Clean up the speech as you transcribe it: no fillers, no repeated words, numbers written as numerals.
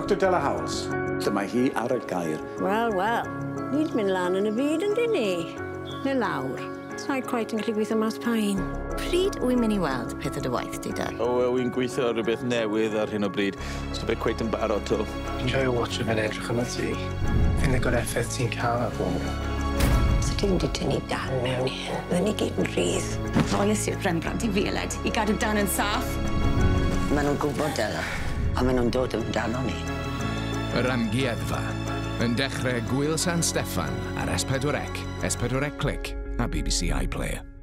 Dr. Della Howells. Dyma hi ar y gair. Wel, wel, ni'n mynd lan yn y byd yn dyn ni. Ne lawr. Sa'i cweit yn gallu gweithio mas pain. Pryd wy'n mynd i weld peth o dy waith di da? O, wy'n gweithio rhywbeth newydd ar hyn o bryd. So beth cweit yn barod o. Enjoy watching fe'n edrych yn y ti. Fi'n ddigon effaith ti'n cael ar bobl. Dwi'n wedi tynnu dan mewn hyn. Byddwn ni gyd yn rhydd. Foes i'r Rembrandt i fioled i gadw dan yn saff. Maen nhw'n gwybod, Della, a maen nhw'n dod amdano ni. Yr Amgueddfa yn dechrau Gwyl San Steffan ar S4C, S4C Clic a BBC iPlayer.